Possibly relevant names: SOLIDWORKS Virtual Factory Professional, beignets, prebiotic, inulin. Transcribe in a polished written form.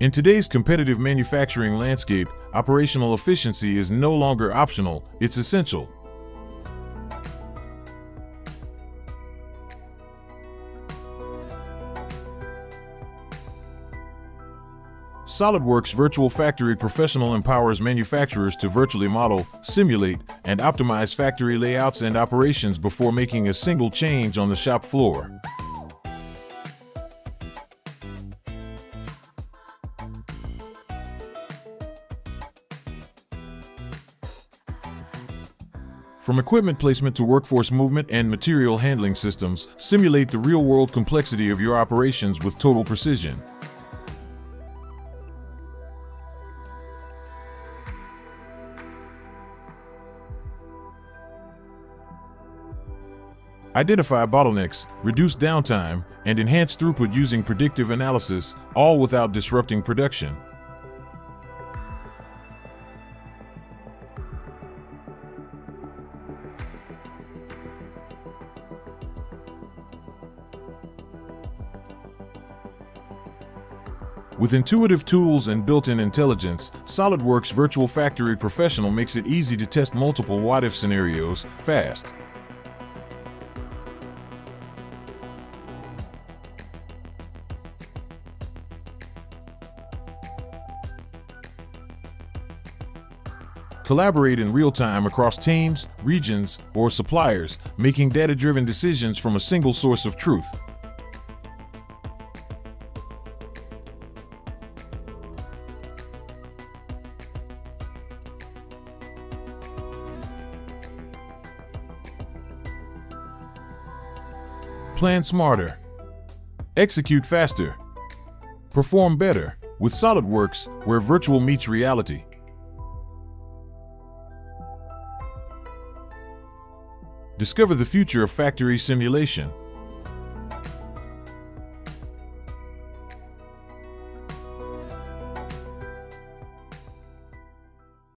In today's competitive manufacturing landscape, operational efficiency is no longer optional, it's essential. SOLIDWORKS Virtual Factory Professional empowers manufacturers to virtually model, simulate, and optimize factory layouts and operations before making a single change on the shop floor. From equipment placement to workforce movement and material handling systems, simulate the real-world complexity of your operations with total precision. Identify bottlenecks, reduce downtime, and enhance throughput using predictive analysis, all without disrupting production. With intuitive tools and built-in intelligence, SOLIDWORKS Virtual Factory Professional makes it easy to test multiple what-if scenarios fast. Collaborate in real time across teams, regions, or suppliers, making data-driven decisions from a single source of truth. Plan smarter, execute faster, perform better with SOLIDWORKS, where virtual meets reality. Discover the future of factory simulation.